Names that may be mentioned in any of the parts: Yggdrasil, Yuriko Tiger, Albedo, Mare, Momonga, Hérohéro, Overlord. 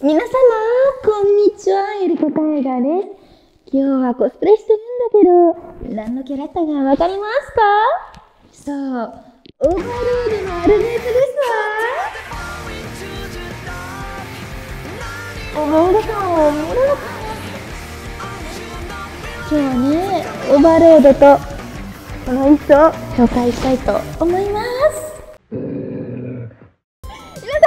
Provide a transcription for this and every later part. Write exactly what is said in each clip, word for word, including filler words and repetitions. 皆様、こんにちは。ゆりこタイガーです。今日はコスプレしてるんだけど、何のキャラクターがわかりますか？そう、オーバーロードのアルバイトですわ。オーバーロードさんを見ろ。今日はね、オーバーロードとこの椅子を紹介したいと思います。皆さん、こんにちは。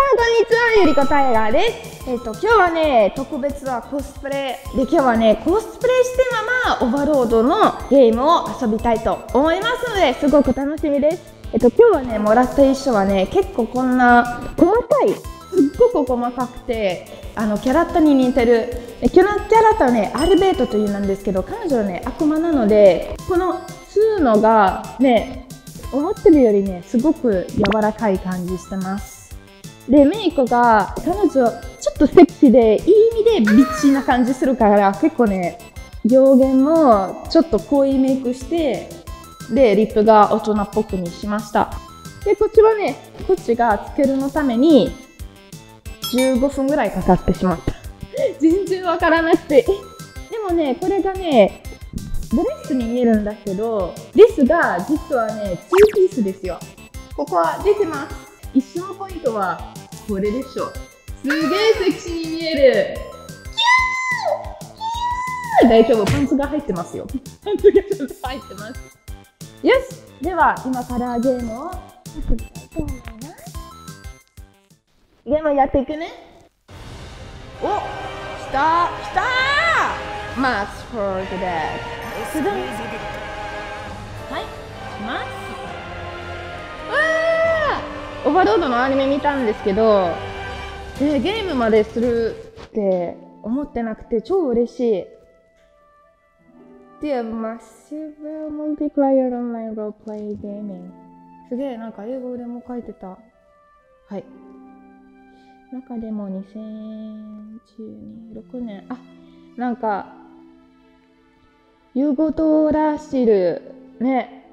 ゆりこタイガーです。えっと、今日はね、特別はコスプレで、今日はね、コスプレしてままオーバーロードのゲームを遊びたいと思いますので、すごく楽しみです。えっと、今日はね、もらった衣装はね、結構こんな細かい、すっごく細かくて、あのキャラクターに似てる。え、キャラクターはね、アルベートというなんですけど、彼女はね、悪魔なので、このツーのがね、思ってるよりね、すごく柔らかい感じしてます。で、メイコが、彼女、ちょっとセクシーで、いい意味でビッチな感じするから、結構ね、表現もちょっと濃いメイクして、で、リップが大人っぽくにしました。で、こっちはね、こっちがつけるのために、じゅうごふんぐらいかかってしまった。全然わからなくて。でもね、これがね、ドレスに見えるんだけど、ですが、実はね、ツーピースですよ。ここは出てます。一生ポイントはこれでしょ。すげえセクシーに見える。キューキュー、大丈夫、パンツが入ってますよ。パンツがちょっと入ってます。よし、では今からゲームをやっていきたいと思います。ゲームやっていくね。お、来た来たー、マッチフォークです。はい、来ます。オーバーロードのアニメ見たんですけど、えー、ゲームまでするって思ってなくて超嬉しい。で、マッシブモルティプライヤーオンラインロープレイゲーミング。すげえ、なんか英語でも書いてた。はい。中でもにせんじゅうろくねん、あ、なんか、ユーゴとラーシル、ね、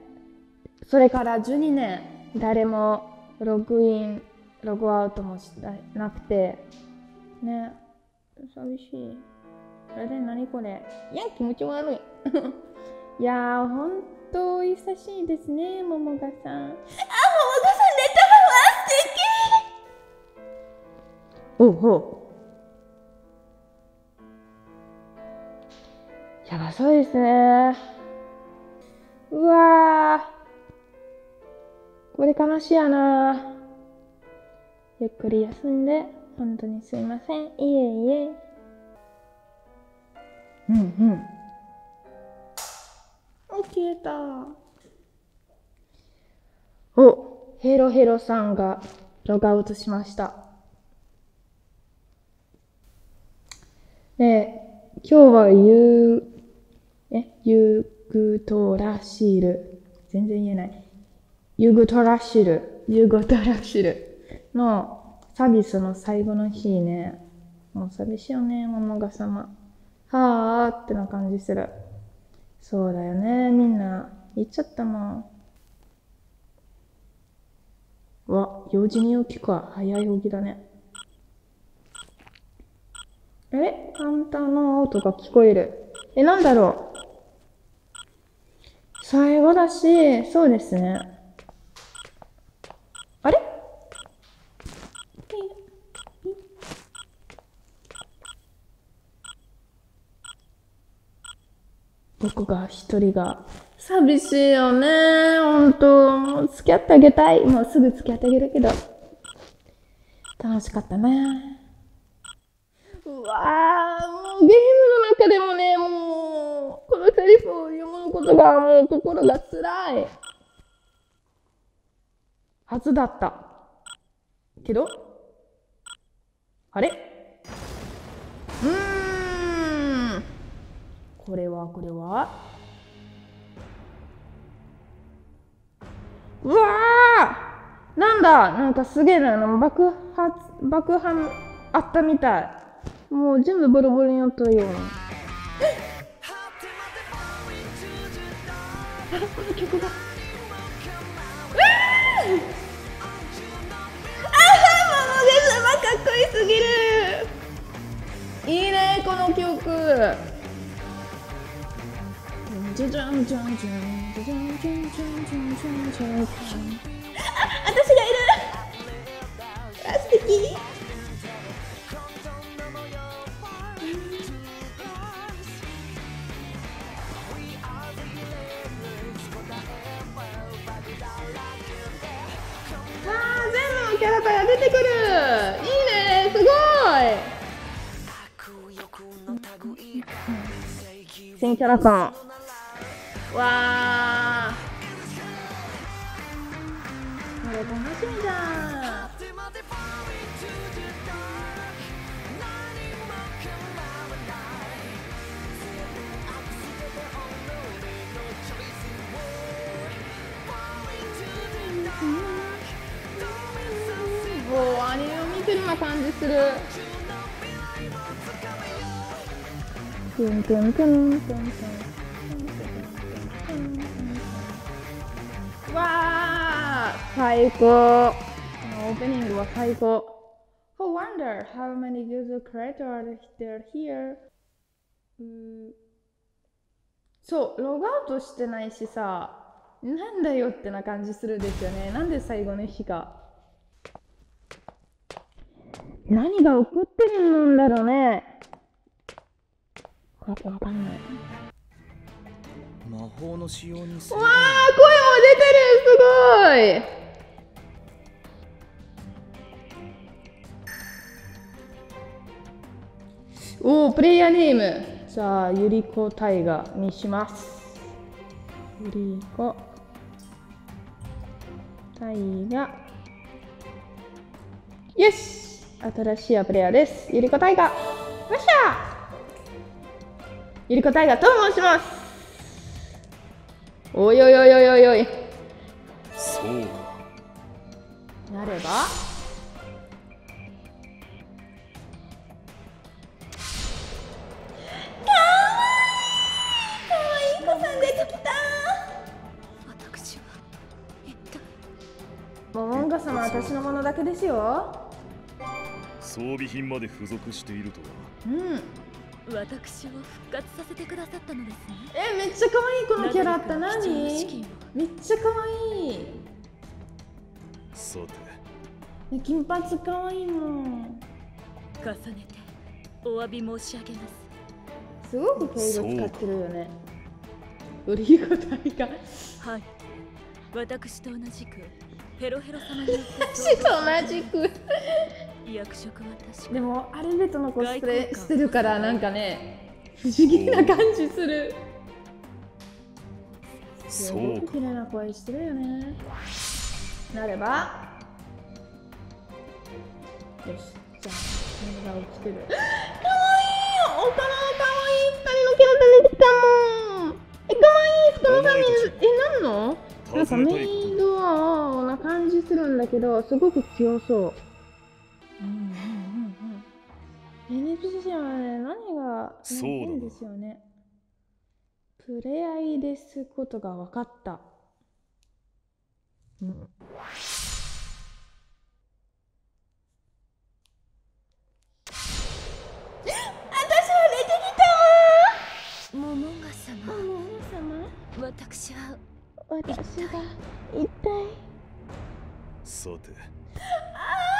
それからじゅうにねん、誰も、ログイン、ログアウトもしなくて、ね、寂しい。あれ、何これ。いや、気持ち悪い。いやー、ほんと優しいですね、ももがさん。あ、ももがさん、寝たまま素敵。おうほう。やばそうですね。うわー。これ悲しいやな。ゆっくり休んで、本当にすいません。いえいえ。うんうん。お、消えた。お、ヘロヘロさんがログアウトしました。ねえ、今日はゆう、え、ゆうぐとらしる。全然言えない。ユーゴトラシル、ユーゴトラシルのサービスの最後の日ね。もう寂しいよね、ママが様。はーってな感じする。そうだよね、みんな。行っちゃったもん。わ、用事に起きか。早い起きだね。あれ、カウンターの音が聞こえる。え、なんだろう。最後だし、そうですね。あれ？僕が一人が寂しいよね。本当、もう付き合ってあげたい。もうすぐ付き合ってあげるけど、楽しかったね。うわー、もうゲームの中でもね、もうこのセリフを読むことがもう心がつらいはずだったけど、あれ、うーん、これはこれは、うわー、なんだ、なんかすげえな、爆発爆破あったみたい。もう全部ボロボロになったよ。あれ、この曲が、かっこいいすぎる。この曲。私がいるあ、素敵。あー、全部のキャラから出てくる。いいね、すごい。新キャラさん、わあ、これ楽しみじゃん。もうアニメを見てるような感じする。トゥントゥントゥントゥントゥントゥン。わー、最高。オープニングは最高。Who wonder how many user creators there here? そう、ログアウトしてないしさ、なんだよってな感じするですよね。なんで最後の日が。何が起こってるんだろうね。わかんない。魔法の使用に。わあ、声も出てる、すごい。おお、プレイヤーネーム。じゃあ、ゆりこたいがにします。ゆりこたいが。よし、新しいプレイヤーです。ゆりこたいが。よっしゃ。ゆりこたいがと申します。おいおいおいおいおいおい。そうなればかわいい、かわいい子さん出てきた。私はえっとモモンガ様は私のものだけですよ。装備品まで付属しているとは。うん。私を復活させてくださったのですね。え、めっちゃ可愛いこのキャラって何？めっちゃ可愛い。そうだね。金髪可愛いもん。重ねてお詫び申し上げます。すごく敬語使ってるよね。うりごたいが。はい。私と同じくヘロヘロ様に。私と同じく。役職は確かでもアルベトのコスプレしてるからなんかね不思議な感じする。すごく綺麗な声してるよね。なればよし、じゃあみんな起きてる。かわいい、おかわいいふたりのキャラ出てきたもん。え、かわいい人のためにえ、なんのなんかメイドアーな感じするんだけどすごく強そう。エヌピーシー はね、何がいいんですよね。プレアイですことが分かった。うん、私は出てきたわ。モモンガ様。モモンガ様。私は。私が。一体。さて。ああ。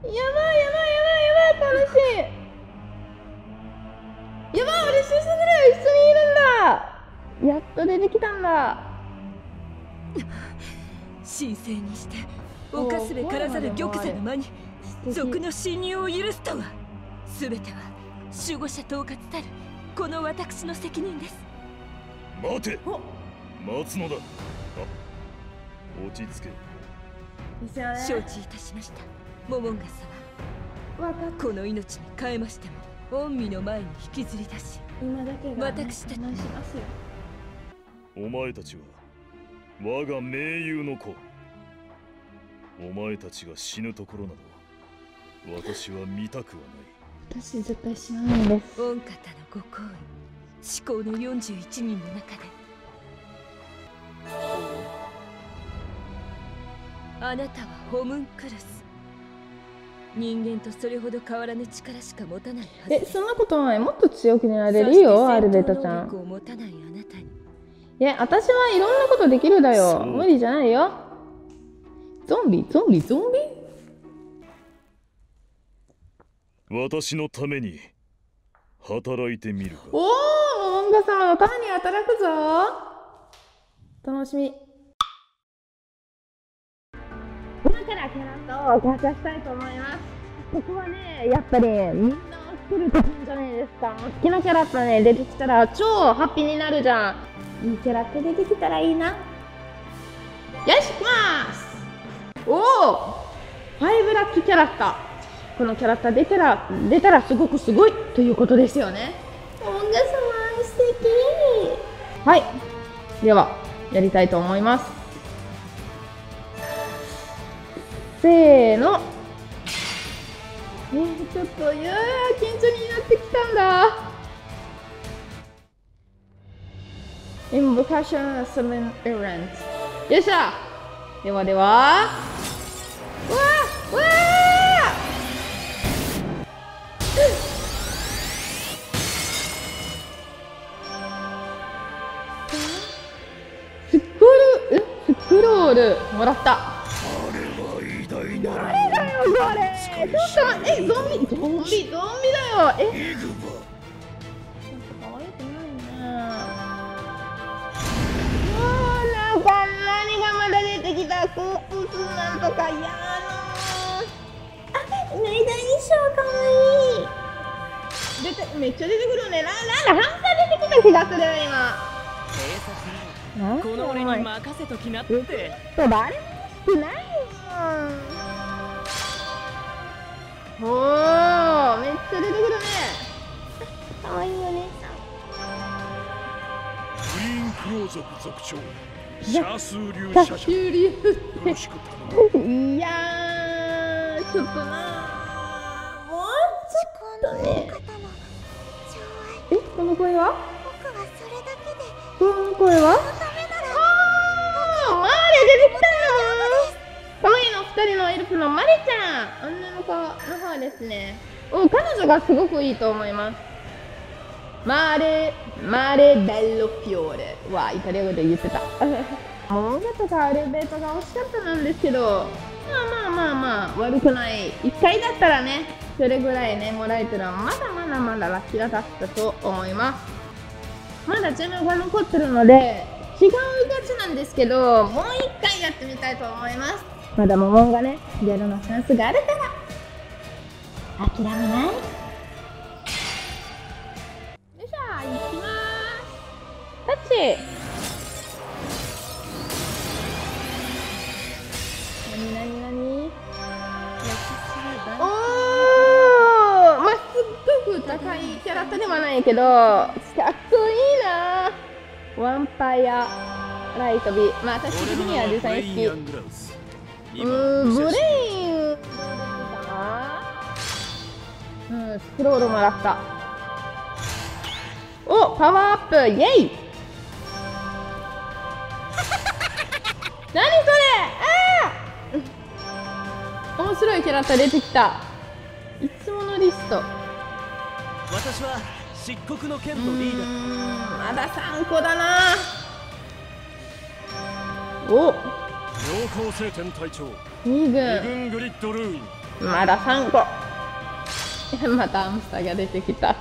やばいやばいやばいやばい、楽しい。やばい、嬉しすぎる。一緒にいるんだ。やっと出てきたんだ。神聖にして犯すべからざる玉座の間に賊の侵入を許すとは。すべては守護者統括たるこの私の責任です。待て、待つのだ。落ち着け。承知いたしました。モモンガ様、この命に変えましても御身の前に引きずり出し、私たちにお前たちは我が盟友の子。お前たちが死ぬところなど私は見たくはない。私絶対死なないんです。御方のご好意、至高のよんじゅういちにんの中であなたはホムンクルス。人間とそれほど変わらぬ力しか持たないはず。え、そんなことない。もっと強くなれるよ、アルベタちゃん。いや、私はいろんなことできるだよ。無理じゃないよ。ゾンビ、ゾンビ、ゾンビ。私のために働いてみるか。おお、モモンガ様のために働くぞ。楽しみ。からキャラとガチャしたいと思います。ここはね、やっぱりみんな来ると思うんじゃないですか。好きなキャラとね、出てきたら超ハッピーになるじゃん。いいキャラって出てきたらいいな。よし、行きます。おお、ファイブラッキーキャラクター。このキャラクター出たら出たらすごくすごいということですよね。モモンガ様素敵。はい、ではやりたいと思います。せーの。えー、ちょっといやー緊張になってきたんだ。インボカションサメンエレンツ。よっしゃ。ではでは。わーわー。スクロール、スクロールもらった。誰だよこれ。ちょっとえゾンビゾンビゾンビだよ。えなんか可愛くないな。もうなんか何がまだ出てきた。こううつなんとかやな。あ、なりたい衣装可愛い。出てめっちゃ出てくるね。なんなんだハンター出てきた気がする今。なんこの俺に任せときなって。誰もしてないよ。おー、めっちゃ出てくるね。かわいいお姉さん。グリーンクロー族族長シャースー流シャシャ。よろしく頼む。いやー、ちょっとなー。もうちょっとね。え、この声は？僕はそれだけで。この声は？あー、マーレ出てきた。可愛いの二人のエルフのマリちゃん、女の子の方ですね。お、彼女がすごくいいと思います。マーレ、マーレベロフィオレはイタリア語で言ってた。モモンガとかアルベートが惜しかったなんですけど、まあまあまあまあ悪くない。一回だったらね、それぐらいねもらえたらまだまだまだラッキーだったと思います。まだ寿命が残ってるので違うガチなんですけど、もう一回やってみたいと思います。まだモモンがね、ゲロのチャンスがあるから諦めない。よいしょ、行きまーす。タッチ。なになになに。おお、まあ、すっごく高いキャラクターではないけど、かっこいいな。ワンパイアライトビ、まあ、私的にはデザイン好き。うーブレインかな。うん、スクロールもらった。お、パワーアップイエイ。何それ。ああ面白いキャラクター出てきた。いつものリスト。私は漆黒の剣のリーダー。まださんこだな。お陽光聖天隊長に軍グリッドルーイン。まださんこ。またアムスターが出てきた。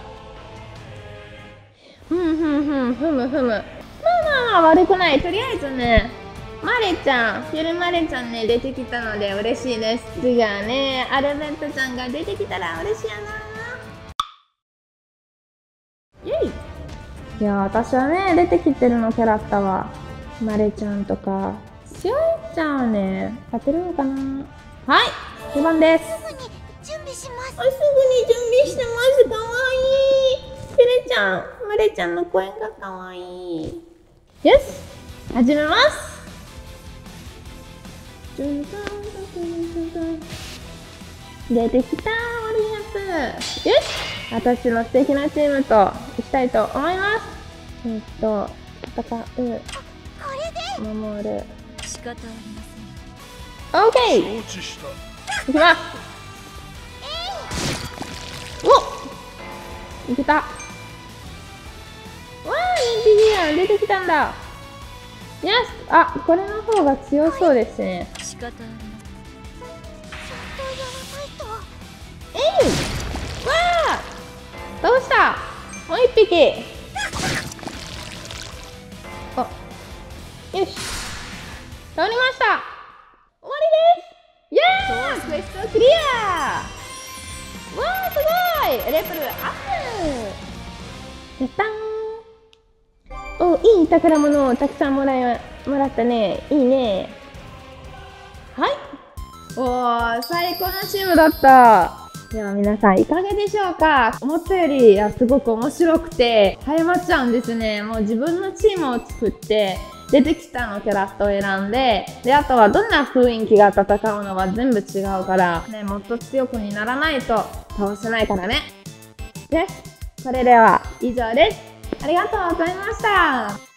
ふむふむふむふむふむ。まあまあ悪くない。とりあえずね、マレちゃんフィルマレちゃんね出てきたので嬉しいです。次はねアルベットちゃんが出てきたら嬉しいやな。イエイ。いや私はね出てきてるのキャラクターはマレちゃんとかしおいちゃんね、勝てるのかな。はい、序盤です。すぐに準備します。すぐに準備してます。かわいい。てれちゃん、まれちゃんの声がかわいい。よし、始めます。出てきた、オリアス。よし、私の素敵なチームと行きたいと思います。えっと、戦う。これで。守る。オーケー。行きます。いけた。わー、人気ギア出てきたんだ。よし、あ、これの方が強そうですね。仕方ない。えい、わー、倒した。もう一匹。あ、よし、倒れました。終わりです。イエーイ、クエストクリア。わー、すごい。レプルアップ。やったー。お、いい宝物をたくさんもらいもらったね。いいね。はい、おー、最高のチームだった。では皆さんいかがでしょうか。思ったよりすごく面白くて早まっちゃうんですね。もう自分のチームを作って出てきたのキャラクターを選んで、で、あとはどんな雰囲気が戦うのは全部違うから、ね、もっと強くにならないと倒せないからね。で、それでは以上です。ありがとうございました。